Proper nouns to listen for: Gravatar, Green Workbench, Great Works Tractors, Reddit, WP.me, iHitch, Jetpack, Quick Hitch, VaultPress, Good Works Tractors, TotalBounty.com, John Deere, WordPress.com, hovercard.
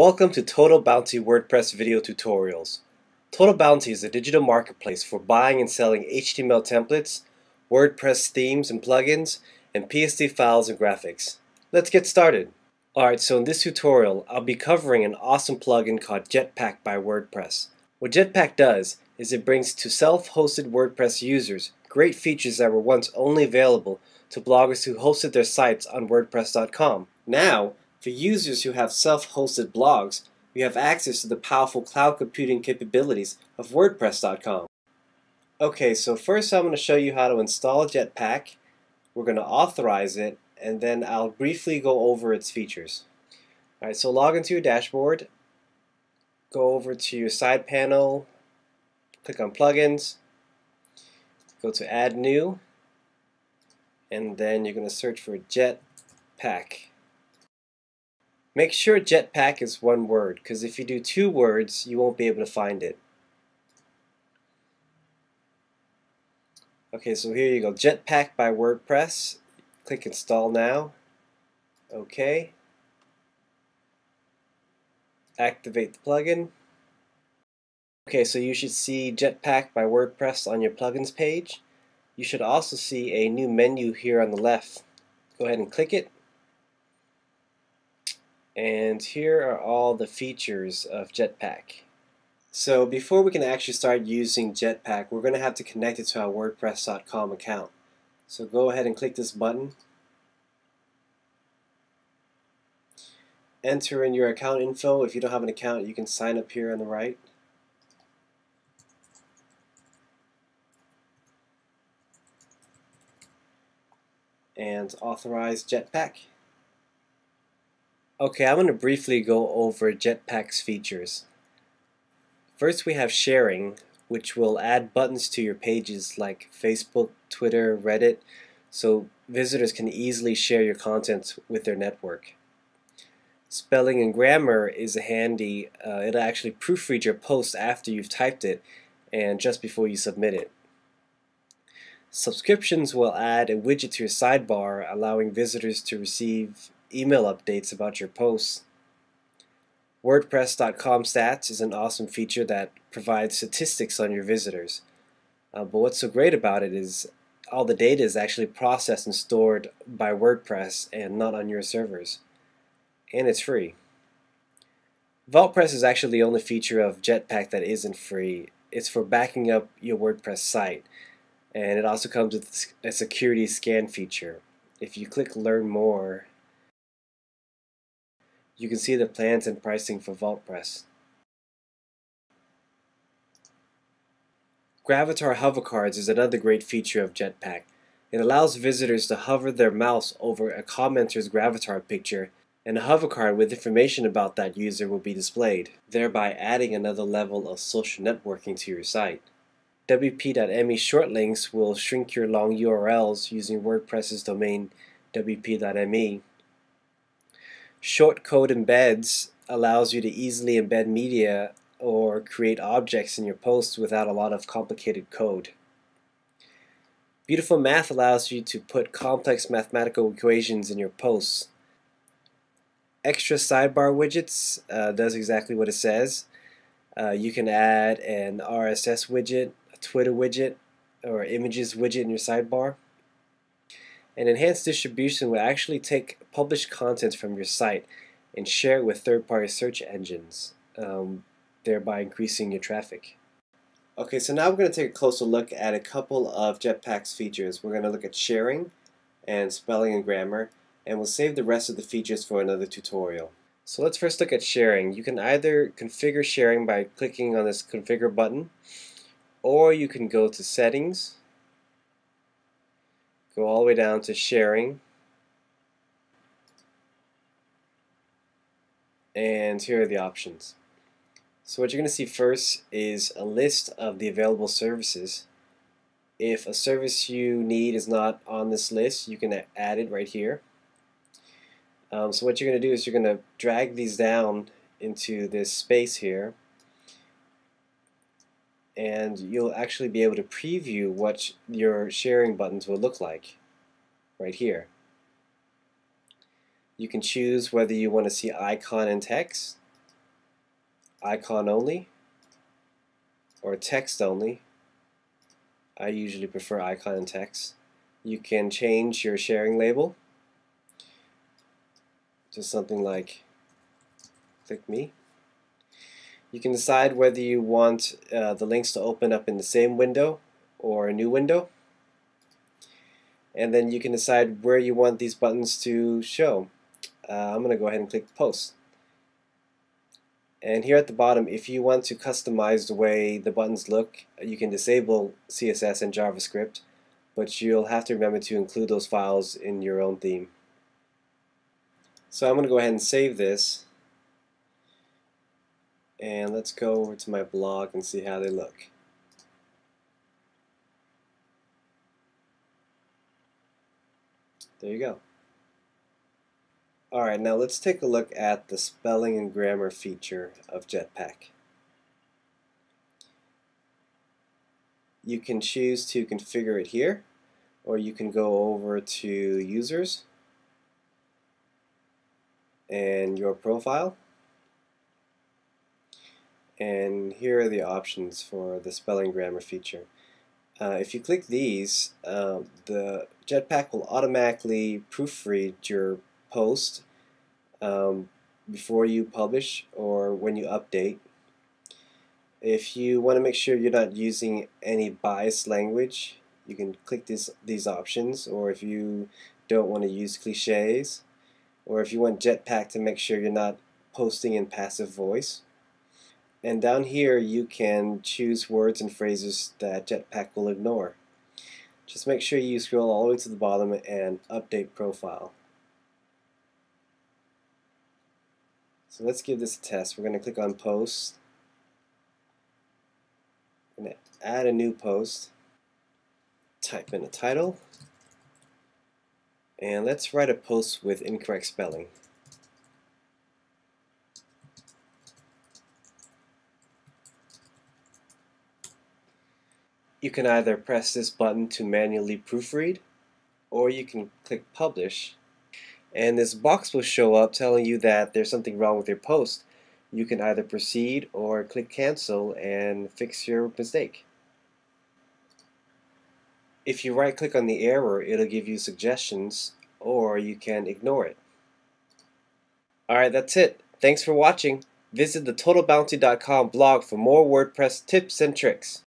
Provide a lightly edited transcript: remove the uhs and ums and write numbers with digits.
Welcome to Total Bounty WordPress video tutorials. Total Bounty is a digital marketplace for buying and selling HTML templates, WordPress themes and plugins, and PSD files and graphics. Let's get started. Alright, so in this tutorial I'll be covering an awesome plugin called Jetpack by WordPress. What Jetpack does is it brings to self-hosted WordPress users great features that were once only available to bloggers who hosted their sites on WordPress.com. Now, for users who have self-hosted blogs, you have access to the powerful cloud computing capabilities of WordPress.com. Okay, so first I'm going to show you how to install Jetpack. We're going to authorize it, and then I'll briefly go over its features. Alright, so log into your dashboard, go over to your side panel, click on Plugins, go to Add New, and then you're going to search for Jetpack. Make sure Jetpack is one word, because if you do two words, you won't be able to find it. Okay, so here you go, Jetpack by WordPress. Click Install Now. Okay. Activate the plugin. Okay, so you should see Jetpack by WordPress on your plugins page. You should also see a new menu here on the left. Go ahead and click it. And here are all the features of Jetpack. So before we can actually start using Jetpack, we're going to have to connect it to our WordPress.com account. So go ahead and click this button. Enter in your account info. If you don't have an account, you can sign up here on the right. And authorize Jetpack. Okay, I'm going to briefly go over Jetpack's features. First, we have sharing, which will add buttons to your pages like Facebook, Twitter, Reddit, so visitors can easily share your content with their network. Spelling and grammar is handy. It'll actually proofread your post after you've typed it and just before you submit it. Subscriptions will add a widget to your sidebar, allowing visitors to receive email updates about your posts. WordPress.com stats is an awesome feature that provides statistics on your visitors. But what's so great about it is all the data is actually processed and stored by WordPress and not on your servers. And it's free. VaultPress is actually the only feature of Jetpack that isn't free. It's for backing up your WordPress site. And it also comes with a security scan feature. If you click Learn More, you can see the plans and pricing for VaultPress. Gravatar hovercards is another great feature of Jetpack. It allows visitors to hover their mouse over a commenter's Gravatar picture, and a hovercard with information about that user will be displayed, thereby adding another level of social networking to your site. WP.me short links will shrink your long URLs using WordPress's domain WP.me. Short code embeds allows you to easily embed media or create objects in your posts without a lot of complicated code. Beautiful Math allows you to put complex mathematical equations in your posts. Extra sidebar widgets does exactly what it says. You can add an RSS widget, a Twitter widget, or images widget in your sidebar. And enhanced distribution will actually take published content from your site and share it with third-party search engines, thereby increasing your traffic. Okay, so now we're going to take a closer look at a couple of Jetpack's features. We're going to look at sharing and spelling and grammar, and we'll save the rest of the features for another tutorial. So let's first look at sharing. You can either configure sharing by clicking on this configure button, or you can go to settings, go all the way down to sharing, and here are the options. So what you're going to see first is a list of the available services. If a service you need is not on this list, you can add it right here. So what you're going to do is you're going to drag these down into this space here, and you'll actually be able to preview what your sharing buttons will look like right here. You can choose whether you want to see icon and text, icon only or text only. I usually prefer icon and text. You can change your sharing label to something like click me. You can decide whether you want the links to open up in the same window or a new window, and then you can decide where you want these buttons to show. I'm going to go ahead and click post. And here at the bottom, if you want to customize the way the buttons look, you can disable CSS and JavaScript, but you'll have to remember to include those files in your own theme. So I'm going to go ahead and save this, and let's go over to my blog and see how they look. There you go. Alright, now let's take a look at the spelling and grammar feature of Jetpack. You can choose to configure it here, or you can go over to Users and Your Profile, and here are the options for the spelling grammar feature. If you click these, the Jetpack will automatically proofread your post before you publish or when you update. If you want to make sure you're not using any biased language, you can click these options, or if you don't want to use cliches, or if you want Jetpack to make sure you're not posting in passive voice. And down here you can choose words and phrases that Jetpack will ignore. Just make sure you scroll all the way to the bottom and update profile. So let's give this a test. We're going to click on post. I'm going to add a new post. Type in a title. And let's write a post with incorrect spelling. You can either press this button to manually proofread, or you can click publish, and this box will show up telling you that there's something wrong with your post. You can either proceed or click cancel and fix your mistake. If you right click on the error, it'll give you suggestions, or you can ignore it. Alright, that's it. Thanks for watching. Visit the TotalBounty.com blog for more WordPress tips and tricks.